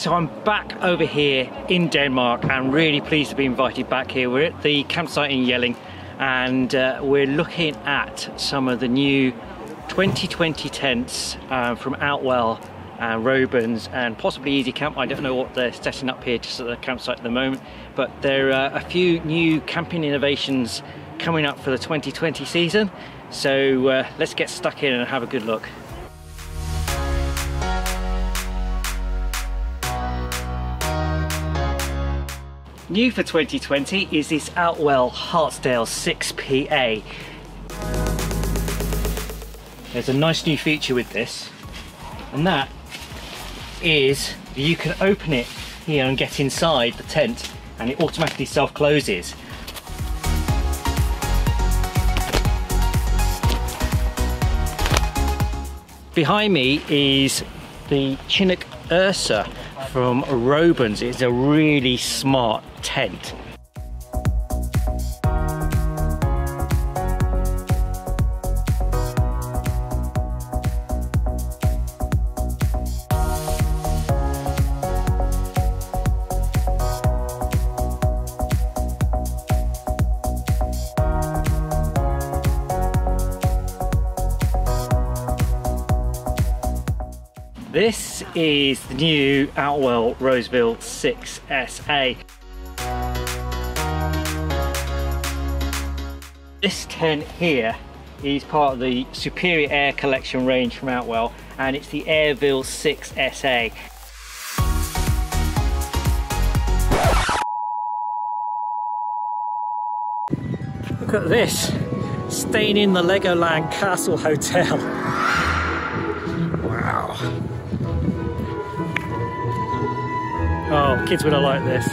So I'm back over here in Denmark. I'm really pleased to be invited back here. We're at the campsite in Jelling, and we're looking at some of the new 2020 tents from Outwell and Robens and possibly Easy Camp. I don't know what they're setting up here just at the campsite at the moment, but there are a few new camping innovations coming up for the 2020 season. So let's get stuck in and have a good look. New for 2020 is this Outwell Hartsdale 6PA. There's a nice new feature with this, and that is you can open it here and get inside the tent and it automatically self-closes. Behind me is the Chinook Ursa from Robens. It's a really smart tent. This is the new Outwell Roseville 6SA. This tent here is part of the Superior Air Collection range from Outwell, and it's the Airville 6SA. Look at this, staying in the Legoland Castle Hotel. Wow. Oh, kids would have liked this.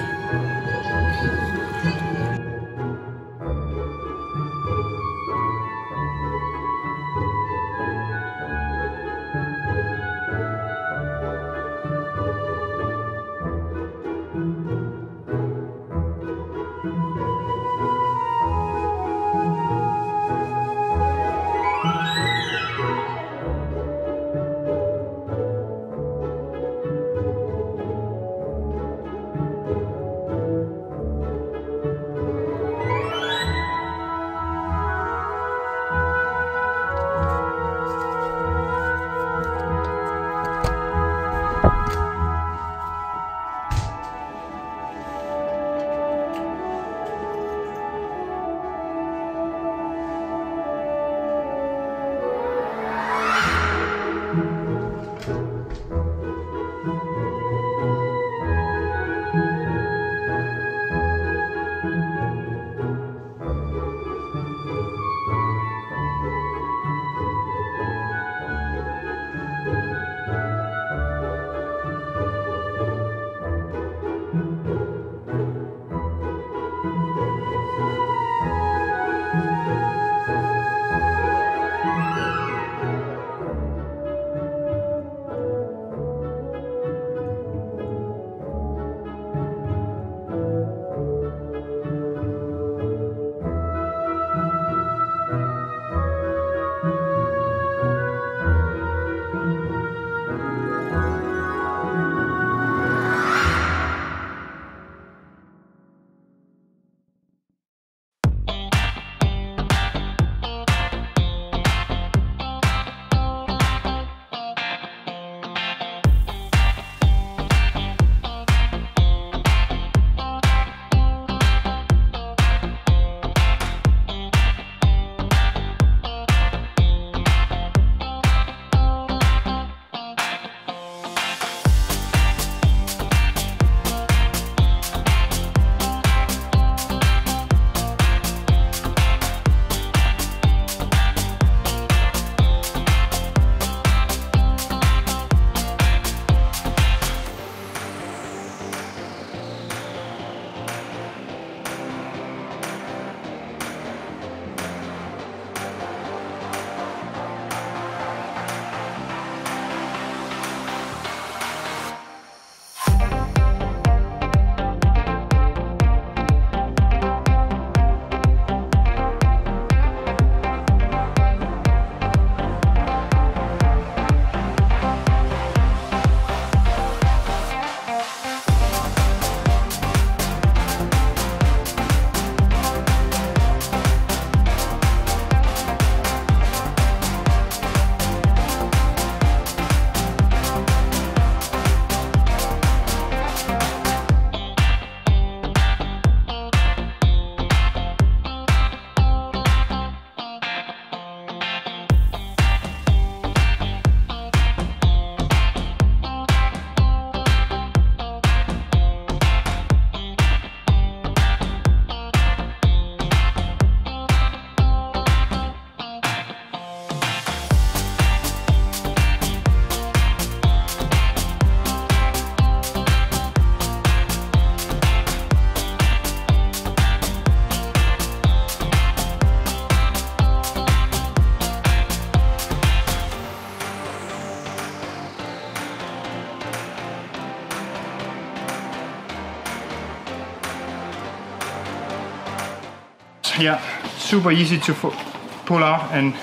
yeah, super easy to pull out and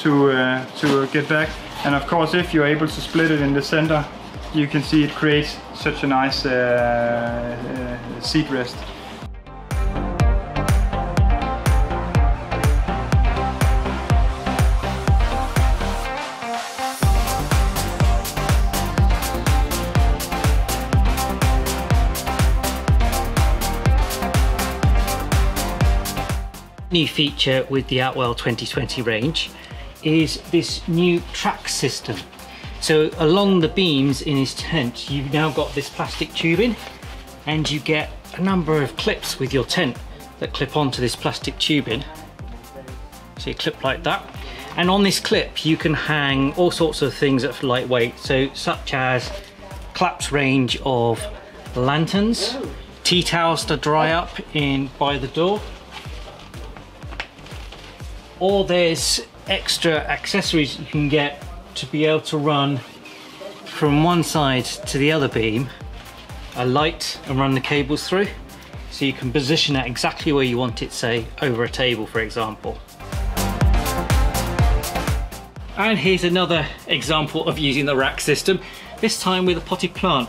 to get back. And of course, if you're able to split it in the center, you can see it creates such a nice seat rest. New feature with the Outwell 2020 range is this new track system. So along the beams in his tent, you've now got this plastic tubing, and you get a number of clips with your tent that clip onto this plastic tubing. So you clip like that, and on this clip you can hang all sorts of things that are lightweight, so such as Clap's range of lanterns, tea towels to dry up in by the door, or there's extra accessories you can get to be able to run from one side to the other beam a light and run the cables through, so you can position it exactly where you want it, say over a table for example. And here's another example of using the rack system, this time with a potted plant.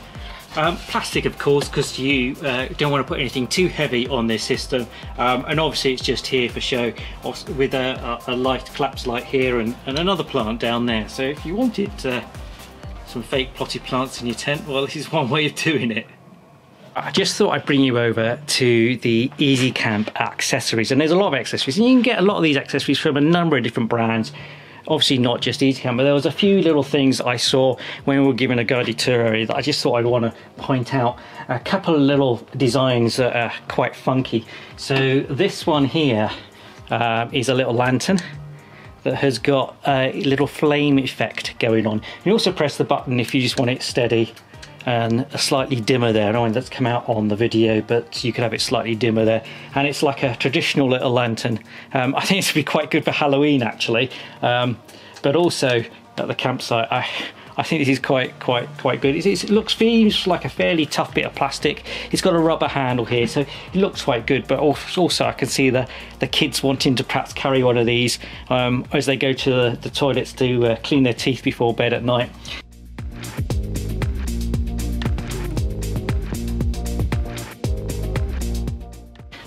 Plastic of course, because you don't want to put anything too heavy on this system, and obviously it's just here for show with a light, collapse light here, and another plant down there. So if you wanted some fake potted plants in your tent, well, this is one way of doing it. I just thought I'd bring you over to the Easy Camp accessories, and there's a lot of accessories, and you can get a lot of these accessories from a number of different brands. Obviously not just Easy Camp, but there was a few little things I saw when we were giving a guided tour area that I just thought I'd want to point out. A couple of little designs that are quite funky. So this one here is a little lantern that has got a little flame effect going on. You also press the button if you just want it steady and slightly dimmer there. I don't know if that's come out on the video, but you could have it slightly dimmer there. And it's like a traditional little lantern. I think this would be quite good for Halloween actually. But also at the campsite, I think this is quite good. It looks, seems like a fairly tough bit of plastic. It's got a rubber handle here, so it looks quite good. But also I can see the kids wanting to perhaps carry one of these as they go to the toilets to clean their teeth before bed at night.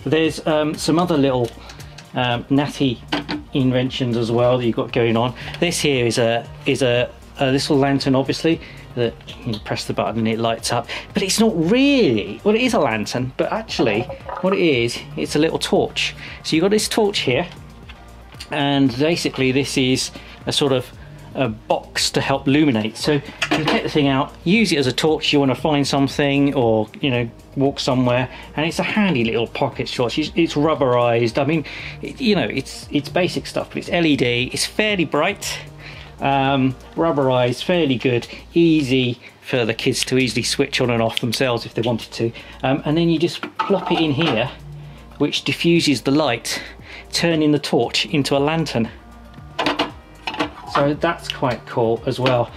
There's some other little natty inventions as well that you've got going on. This here is a little lantern, obviously, that you press the button and it lights up. But it's not really, well, it is a lantern, but actually what it is, it's a little torch. So you've got this torch here, and basically this is a sort of a box to help illuminate. So you can take the thing out, use it as a torch. You want to find something, or you know, walk somewhere, and it's a handy little pocket torch. It's rubberized. I mean, you know, it's basic stuff, but it's LED. It's fairly bright, rubberized, fairly good, easy for the kids to easily switch on and off themselves if they wanted to. And then you just plop it in here, which diffuses the light, turning the torch into a lantern. So that's quite cool as well.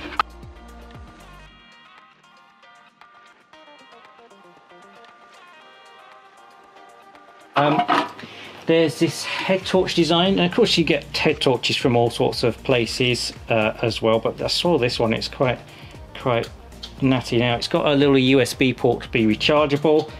There's this head torch design, and of course you get head torches from all sorts of places as well, but I saw this one, it's quite natty. Now it's got a little USB port to be rechargeable.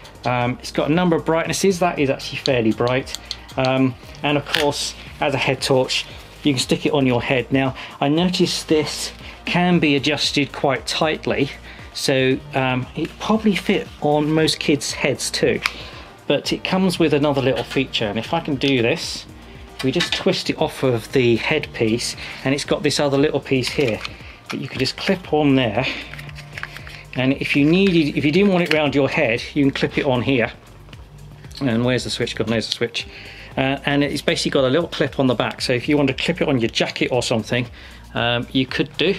It's got a number of brightnesses. That is actually fairly bright. And of course, as a head torch, you can stick it on your head. Now, I noticed this can be adjusted quite tightly, so it probably fit on most kids' heads too. But it comes with another little feature, and if I can do this, we just twist it off of the headpiece, and it's got this other little piece here that you can just clip on there. And if you didn't want it round your head, you can clip it on here. And where's the switch gone? There's the switch. And it's basically got a little clip on the back, so if you want to clip it on your jacket or something, you could do.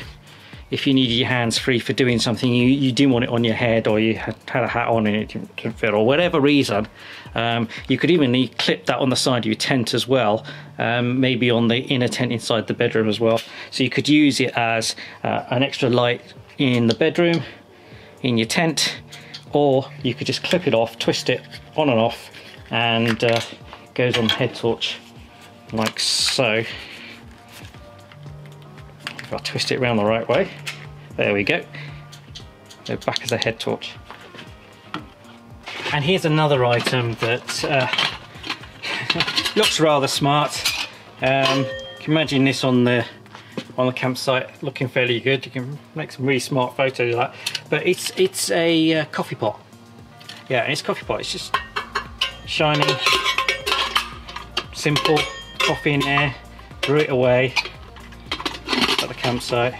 If you needed your hands free for doing something, you didn't want it on your head, or you had a hat on and it didn't fit, or whatever reason, you could even clip that on the side of your tent as well, maybe on the inner tent inside the bedroom as well. So you could use it as an extra light in the bedroom, in your tent, or you could just clip it off, twist it on and off, and goes on the head torch like so. If I twist it around the right way, there we go. Go back as a head torch. And here's another item that looks rather smart. You can imagine this on the campsite looking fairly good. You can make some really smart photos of that. But it's a coffee pot. Yeah, and it's a coffee pot. It's just shiny, simple, coffee in there, threw it away at the campsite.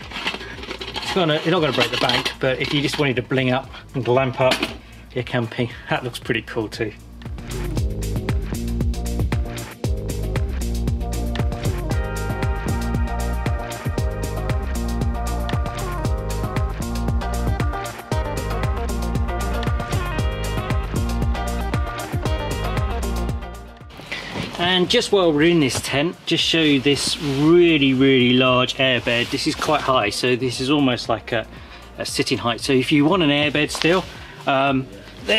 You're not gonna break the bank, but if you just wanted to bling up and glamp up your camping, that looks pretty cool too. And just while we're in this tent, just show you this really, really large airbed. This is quite high, so this is almost like a sitting height. So if you want an airbed still, then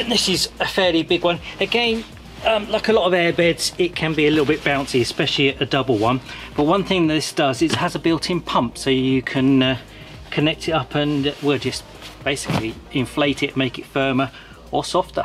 this is a fairly big one. Again, like a lot of airbeds, it can be a little bit bouncy, especially a double one. But one thing this does is it has a built-in pump, so you can connect it up and we'll just basically inflate it, make it firmer or softer.